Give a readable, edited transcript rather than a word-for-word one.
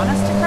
honest.